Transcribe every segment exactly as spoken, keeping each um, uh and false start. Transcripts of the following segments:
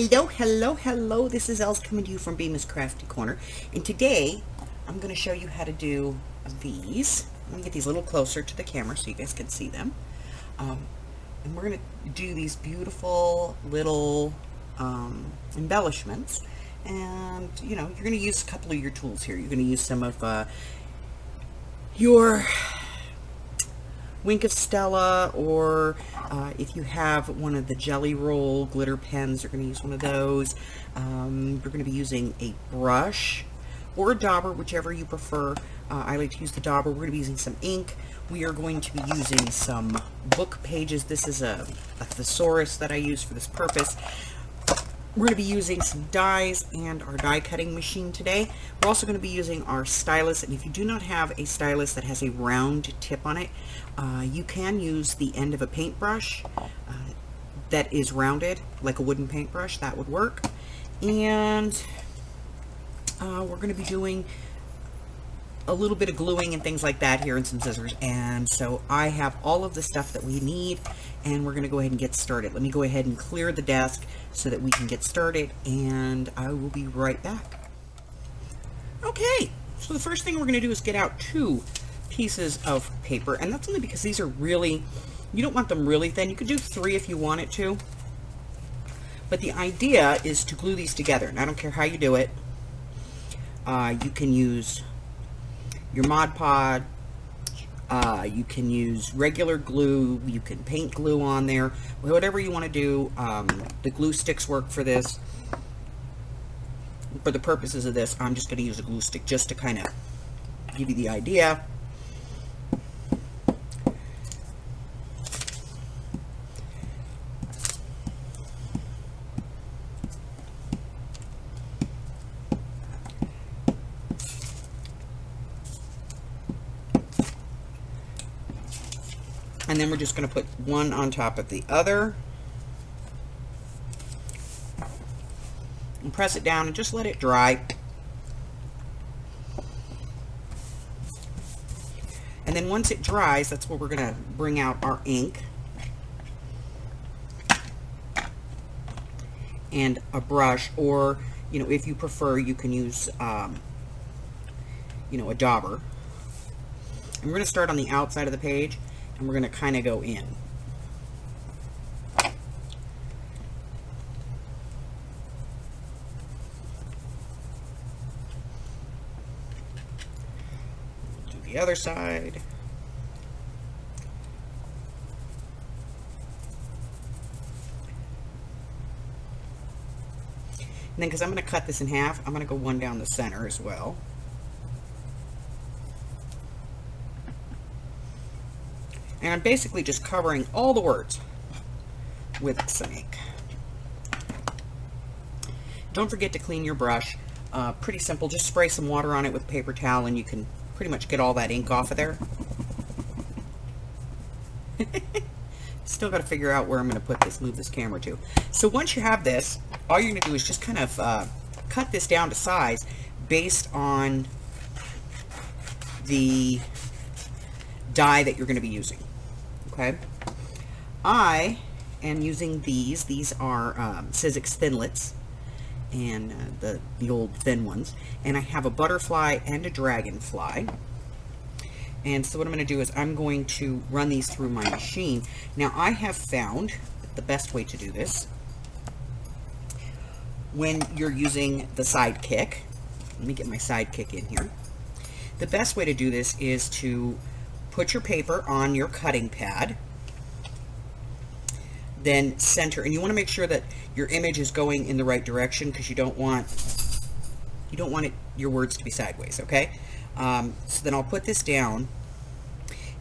Hello, hello, hello. This is Els coming to you from Bemis Crafty Corner. And today, I'm going to show you how to do these. Let me get these a little closer to the camera so you guys can see them. Um, and we're going to do these beautiful little um, embellishments. And, you know, you're going to use a couple of your tools here. You're going to use some of uh, your Wink of Stella, or uh, if you have one of the Jelly Roll glitter pens, you're going to use one of those. Um, you're going to be using a brush or a dauber, whichever you prefer. Uh, I like to use the dauber. We're going to be using some ink. We are going to be using some book pages. This is a, a thesaurus that I use for this purpose. We're going to be using some dies and our die cutting machine today. We're also going to be using our stylus, and if you do not have a stylus that has a round tip on it, uh, you can use the end of a paintbrush uh, that is rounded, like a wooden paintbrush. That would work. And uh, we're going to be doing a little bit of gluing and things like that here, and some scissors. And so I have all of the stuff that we need, and we're going to go ahead and get started. Let me go ahead and clear the desk so that we can get started, and I will be right back. Okay, so the first thing we're going to do is get out two pieces of paper, and that's only because these are really, you don't want them really thin. You could do three if you wanted to, but the idea is to glue these together, and I don't care how you do it. Uh, you can use your Mod Podge, uh, you can use regular glue, you can paint glue on there, whatever you want to do. Um, the glue sticks work for this. For the purposes of this, I'm just going to use a glue stick just to kind of give you the idea. And then we're just going to put one on top of the other and press it down and just let it dry. And then once it dries, that's where we're going to bring out our ink and a brush, or, you know, if you prefer, you can use, um, you know, a dauber. And we're going to start on the outside of the page. And we're going to kind of go in. Do the other side. And then, because I'm going to cut this in half, I'm going to go one down the center as well. And I'm basically just covering all the words with some ink. Don't forget to clean your brush. Uh, pretty simple. Just spray some water on it with a paper towel and you can pretty much get all that ink off of there. Still got to figure out where I'm going to put this, move this camera to. So once you have this, all you're going to do is just kind of uh, cut this down to size based on the die that you're going to be using. Okay, I am using these. These are um, Sizzix Thinlits, and uh, the, the old thin ones. And I have a butterfly and a dragonfly. And so what I'm going to do is I'm going to run these through my machine. Now I have found that the best way to do this, when you're using the sidekick, let me get my sidekick in here. The best way to do this is to put your paper on your cutting pad, then center, and you want to make sure that your image is going in the right direction, because you don't want you don't want it, your words to be sideways. Okay, um, so then I'll put this down,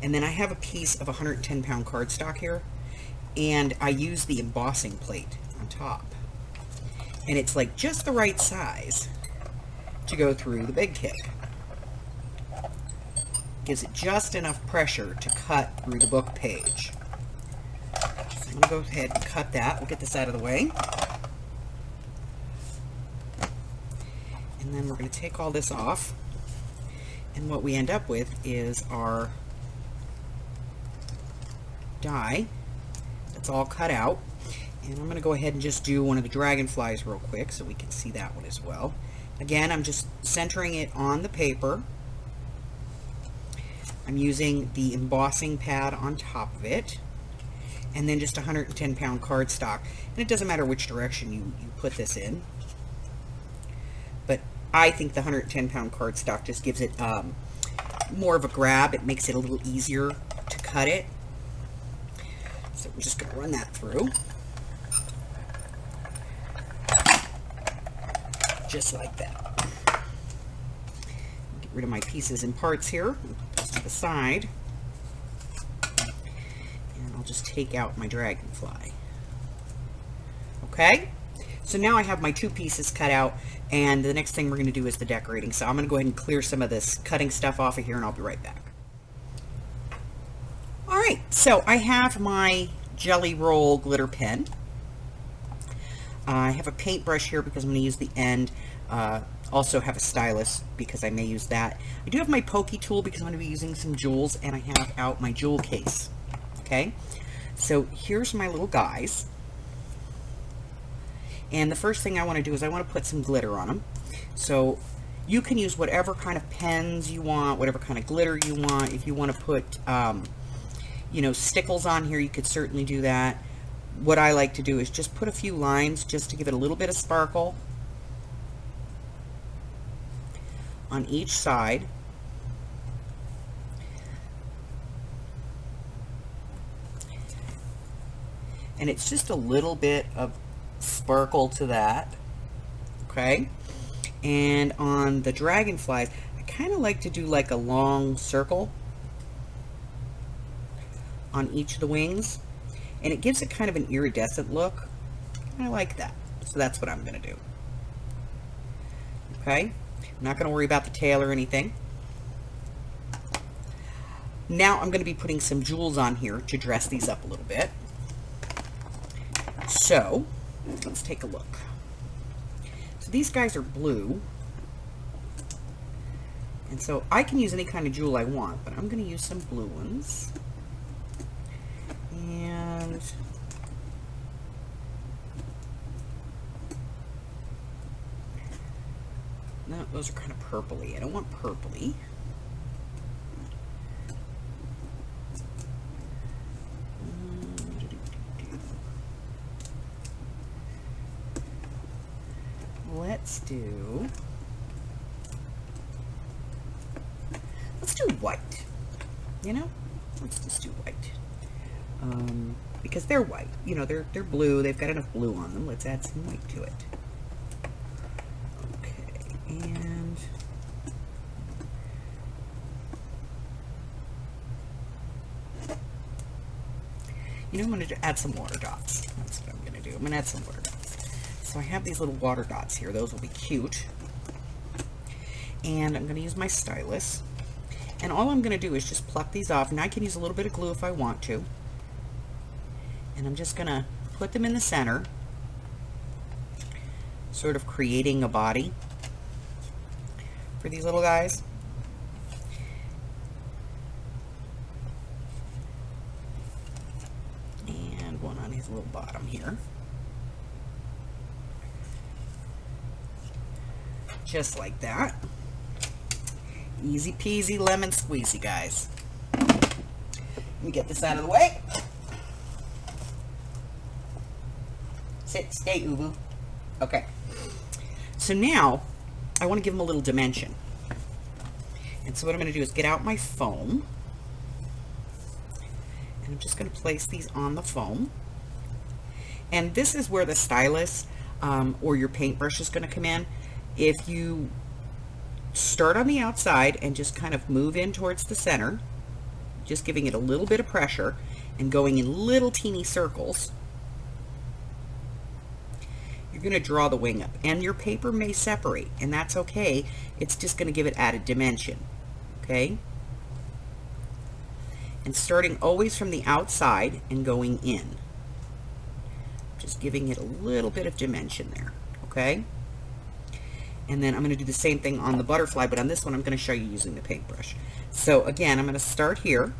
and then I have a piece of one hundred ten pound cardstock here, and I use the embossing plate on top, and it's like just the right size to go through the big kick. Gives it just enough pressure to cut through the book page. So I'm going to go ahead and cut that. We'll get this out of the way. And then we're going to take all this off. And what we end up with is our die that's all cut out. And I'm going to go ahead and just do one of the dragonflies real quick so we can see that one as well. Again, I'm just centering it on the paper. I'm using the embossing pad on top of it, and then just one hundred ten pound cardstock. And it doesn't matter which direction you, you put this in, but I think the one hundred ten pound cardstock just gives it um, more of a grab. It makes it a little easier to cut it. So we're just going to run that through, just like that. Get rid of my pieces and parts here, put this to the side, and I'll just take out my dragonfly. Okay, so now I have my two pieces cut out, and the next thing we're going to do is the decorating. So I'm going to go ahead and clear some of this cutting stuff off of here, and I'll be right back. All right, so I have my Jelly Roll glitter pen. I have a paintbrush here because I'm going to use the end. Uh, also have a stylus because I may use that. I do have my pokey tool because I'm going to be using some jewels, and I have out my jewel case. Okay, so here's my little guys. And the first thing I want to do is I want to put some glitter on them. So you can use whatever kind of pens you want, whatever kind of glitter you want. If you want to put, um, you know, stickles on here, you could certainly do that. What I like to do is just put a few lines just to give it a little bit of sparkle on each side. And it's just a little bit of sparkle to that. Okay. And on the dragonflies, I kind of like to do like a long circle on each of the wings. And it gives it kind of an iridescent look. I like that. So that's what I'm going to do. Okay. I'm not going to worry about the tail or anything. Now I'm going to be putting some jewels on here to dress these up a little bit. So let's take a look. So these guys are blue. And so I can use any kind of jewel I want, but I'm going to use some blue ones. And no, those are kind of purpley. I don't want purpley. Let's do let's do white. You know, let's just do white. Um, because they're white, you know, they're, they're blue, they've got enough blue on them. Let's add some white to it. Okay, and you know, I'm going to add some water dots. That's what I'm going to do. I'm going to add some water dots. So I have these little water dots here. Those will be cute. And I'm going to use my stylus. And all I'm going to do is just pluck these off, and I can use a little bit of glue if I want to. And I'm just going to put them in the center, sort of creating a body for these little guys. And one on his little bottom here. Just like that. Easy peasy lemon squeezy, guys. Let me get this out of the way. Sit, stay, Ubu. Okay. So now, I want to give them a little dimension. And so what I'm going to do is get out my foam. And I'm just going to place these on the foam. And this is where the stylus um, or your paintbrush is going to come in. If you start on the outside and just kind of move in towards the center, just giving it a little bit of pressure and going in little teeny circles, you're going to draw the wing up, and your paper may separate, and that's okay. It's just going to give it added dimension. Okay, and starting always from the outside and going in, just giving it a little bit of dimension there. Okay, and then I'm going to do the same thing on the butterfly, but on this one I'm going to show you using the paintbrush. So again, I'm going to start here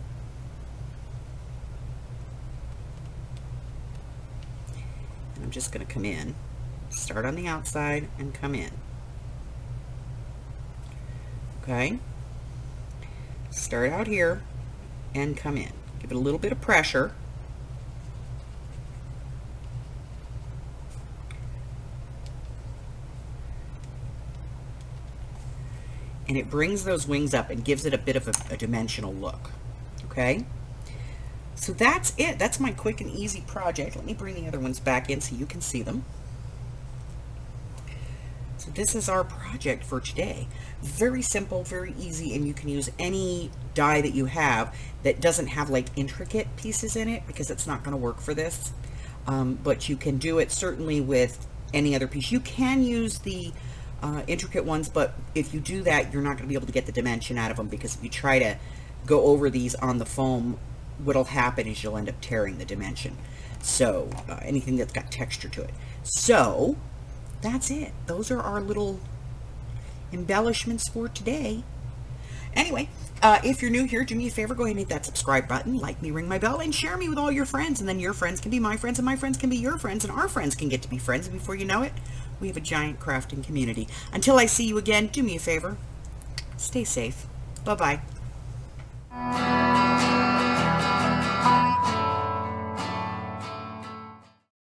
just going to come in, start on the outside and come in. Okay, start out here and come in, give it a little bit of pressure. And it brings those wings up and gives it a bit of a, a dimensional look. Okay, so that's it. That's my quick and easy project. Let me bring the other ones back in so you can see them. So this is our project for today. Very simple, very easy, and you can use any die that you have that doesn't have like intricate pieces in it, because it's not going to work for this. Um, but you can do it certainly with any other piece. You can use the Uh, intricate ones, but if you do that, you're not going to be able to get the dimension out of them, because if you try to go over these on the foam, what'll happen is you'll end up tearing the dimension. So uh, anything that's got texture to it. So that's it. Those are our little embellishments for today. Anyway, uh, if you're new here, do me a favor, go ahead and hit that subscribe button, like me, ring my bell, and share me with all your friends, and then your friends can be my friends, and my friends can be your friends, and our friends can get to be friends, and before you know it, we have a giant crafting community. Until I see you again, do me a favor. Stay safe. Bye-bye.